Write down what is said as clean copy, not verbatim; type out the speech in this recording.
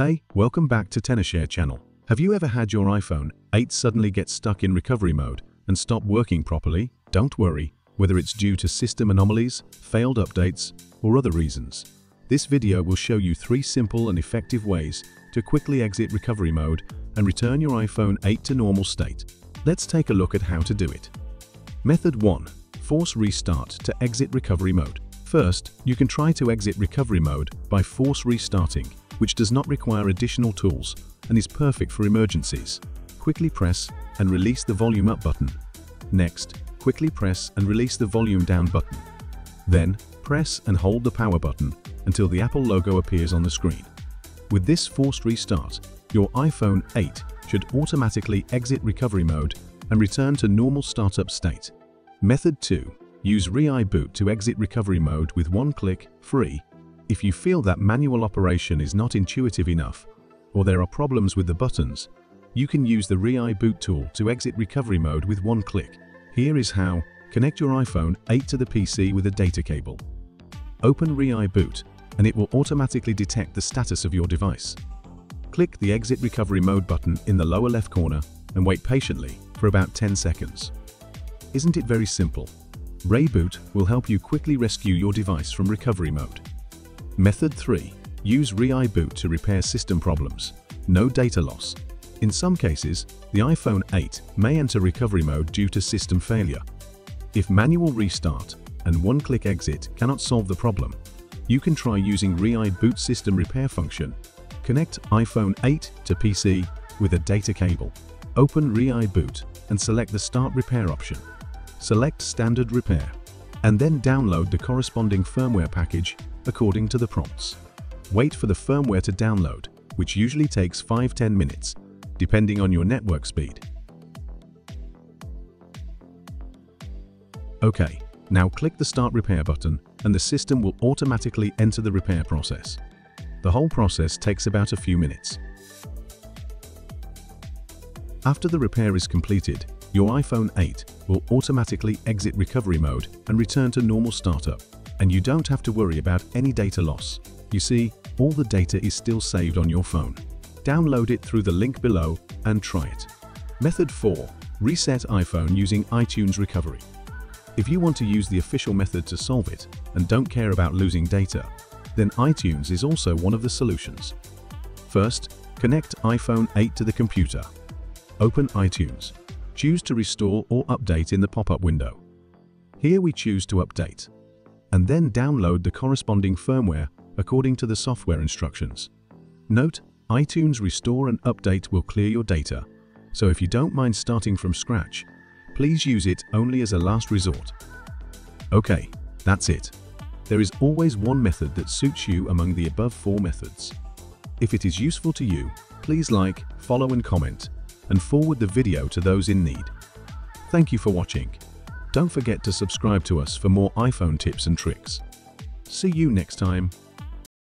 Hey, welcome back to Tenorshare channel. Have you ever had your iPhone 8 suddenly get stuck in recovery mode and stop working properly? Don't worry, whether it's due to system anomalies, failed updates, or other reasons. This video will show you 3 simple and effective ways to quickly exit recovery mode and return your iPhone 8 to normal state. Let's take a look at how to do it. Method 1. Force restart to exit recovery mode. First, you can try to exit recovery mode by force restarting, which does not require additional tools and is perfect for emergencies. Quickly press and release the volume up button. Next, quickly press and release the volume down button. Then, press and hold the power button until the Apple logo appears on the screen. With this forced restart, your iPhone 8 should automatically exit recovery mode and return to normal startup state. Method 2. Use ReiBoot to exit recovery mode with one click, free. If you feel that manual operation is not intuitive enough, or there are problems with the buttons, you can use the ReiBoot tool to exit recovery mode with one click. Here is how. Connect your iPhone 8 to the PC with a data cable. Open ReiBoot, and it will automatically detect the status of your device. Click the Exit Recovery Mode button in the lower left corner and wait patiently for about 10 seconds. Isn't it very simple? ReiBoot will help you quickly rescue your device from recovery mode. Method 3. Use ReiBoot to repair system problems. No data loss. In some cases, the iPhone 8 may enter recovery mode due to system failure. If manual restart and one-click exit cannot solve the problem, you can try using ReiBoot system repair function. Connect iPhone 8 to PC with a data cable. Open ReiBoot and select the Start Repair option. Select Standard Repair, and then download the corresponding firmware package according to the prompts. Wait for the firmware to download, which usually takes 5-10 minutes, depending on your network speed. Okay, now click the Start Repair button and the system will automatically enter the repair process. The whole process takes about a few minutes. After the repair is completed, your iPhone 8 will automatically exit recovery mode and return to normal startup. And you don't have to worry about any data loss. You see, all the data is still saved on your phone. Download it through the link below and try it. Method 4. Reset iPhone using iTunes recovery. If you want to use the official method to solve it and don't care about losing data, then iTunes is also one of the solutions. First, connect iPhone 8 to the computer. Open iTunes. Choose to restore or update in the pop-up window. Here we choose to update, and then download the corresponding firmware according to the software instructions. Note, iTunes Restore and Update will clear your data, so if you don't mind starting from scratch, please use it only as a last resort. Okay, that's it. There is always one method that suits you among the above 4 methods. If it is useful to you, please like, follow and comment, and forward the video to those in need. Thank you for watching. Don't forget to subscribe to us for more iPhone tips and tricks. See you next time.